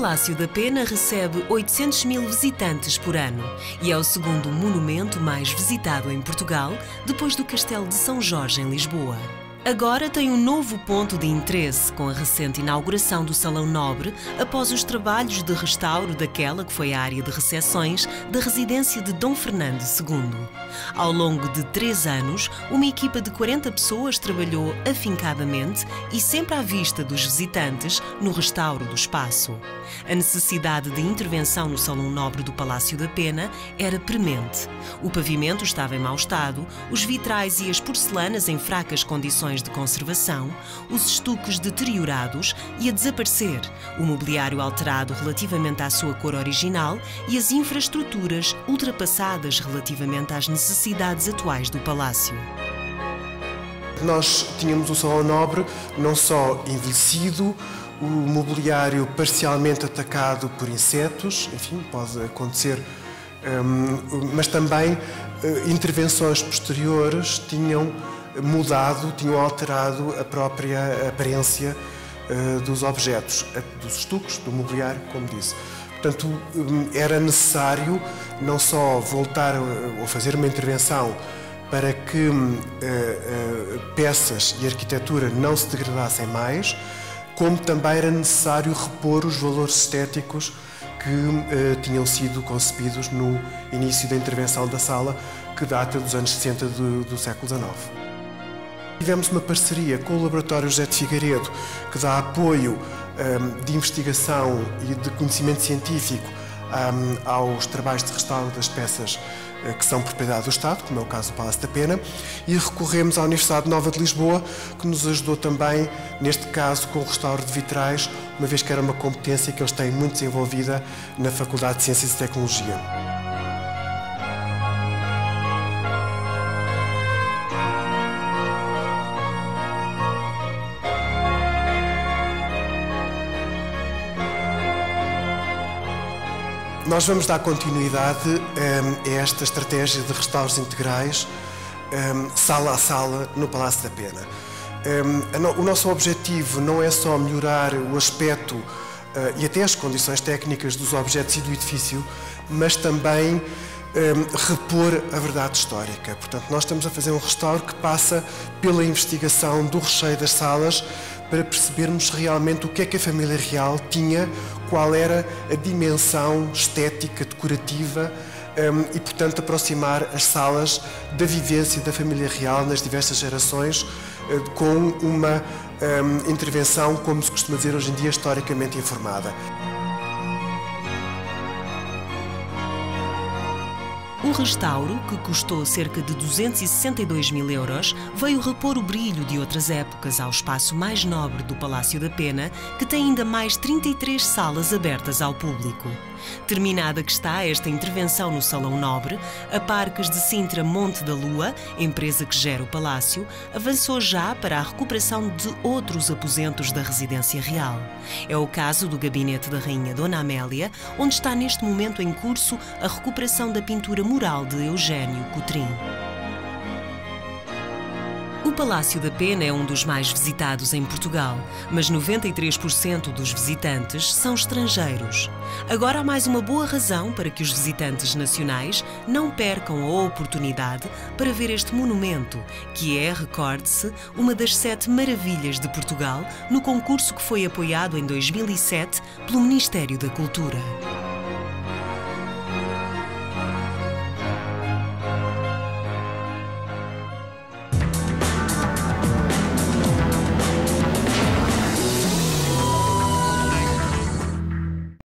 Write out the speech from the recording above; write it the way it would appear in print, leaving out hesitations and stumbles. Palácio da Pena recebe 800 mil visitantes por ano e é o segundo monumento mais visitado em Portugal, depois do Castelo de São Jorge, em Lisboa. Agora tem um novo ponto de interesse com a recente inauguração do Salão Nobre após os trabalhos de restauro daquela que foi a área de recepções da residência de Dom Fernando II. Ao longo de 3 anos, uma equipa de 40 pessoas trabalhou afincadamente e sempre à vista dos visitantes no restauro do espaço. A necessidade de intervenção no Salão Nobre do Palácio da Pena era premente. O pavimento estava em mau estado, os vitrais e as porcelanas em fracas condições de conservação, os estuques deteriorados e a desaparecer, o mobiliário alterado relativamente à sua cor original e as infraestruturas ultrapassadas relativamente às necessidades atuais do palácio. Nós tínhamos o Salão Nobre não só envelhecido, o mobiliário parcialmente atacado por insetos, enfim, pode acontecer, mas também intervenções posteriores tinham mudado, tinham alterado a própria aparência dos objetos, dos estuques, do mobiliário, como disse. Portanto, era necessário não só voltar ou fazer uma intervenção para que peças e arquitetura não se degradassem mais, como também era necessário repor os valores estéticos que tinham sido concebidos no início da intervenção da sala, que data dos anos 60 do século XIX. Tivemos uma parceria com o Laboratório José de Figueiredo, que dá apoio de investigação e de conhecimento científico aos trabalhos de restauro das peças que são propriedade do Estado, como é o caso do Palácio da Pena, e recorremos à Universidade Nova de Lisboa, que nos ajudou também, neste caso, com o restauro de vitrais, uma vez que era uma competência que eles têm muito desenvolvida na Faculdade de Ciências e Tecnologia. Nós vamos dar continuidade a esta estratégia de restauros integrais, sala a sala, no Palácio da Pena. O nosso objetivo não é só melhorar o aspecto e até as condições técnicas dos objetos e do edifício, mas também repor a verdade histórica. Portanto, nós estamos a fazer um restauro que passa pela investigação do recheio das salas, para percebermos realmente o que é que a família real tinha, qual era a dimensão estética, decorativa e, portanto, aproximar as salas da vivência da família real nas diversas gerações com uma intervenção, como se costuma dizer hoje em dia, historicamente informada. O restauro, que custou cerca de 262 mil euros, veio repor o brilho de outras épocas ao espaço mais nobre do Palácio da Pena, que tem ainda mais 33 salas abertas ao público. Terminada que está esta intervenção no Salão Nobre, a Parques de Sintra-Monte da Lua, empresa que gera o palácio, avançou já para a recuperação de outros aposentos da residência real. É o caso do gabinete da Rainha Dona Amélia, onde está neste momento em curso a recuperação da pintura mural de Eugénio Coutrin. O Palácio da Pena é um dos mais visitados em Portugal, mas 93% dos visitantes são estrangeiros. Agora há mais uma boa razão para que os visitantes nacionais não percam a oportunidade para ver este monumento, que é, recorde-se, uma das 7 Maravilhas de Portugal, no concurso que foi apoiado em 2007 pelo Ministério da Cultura.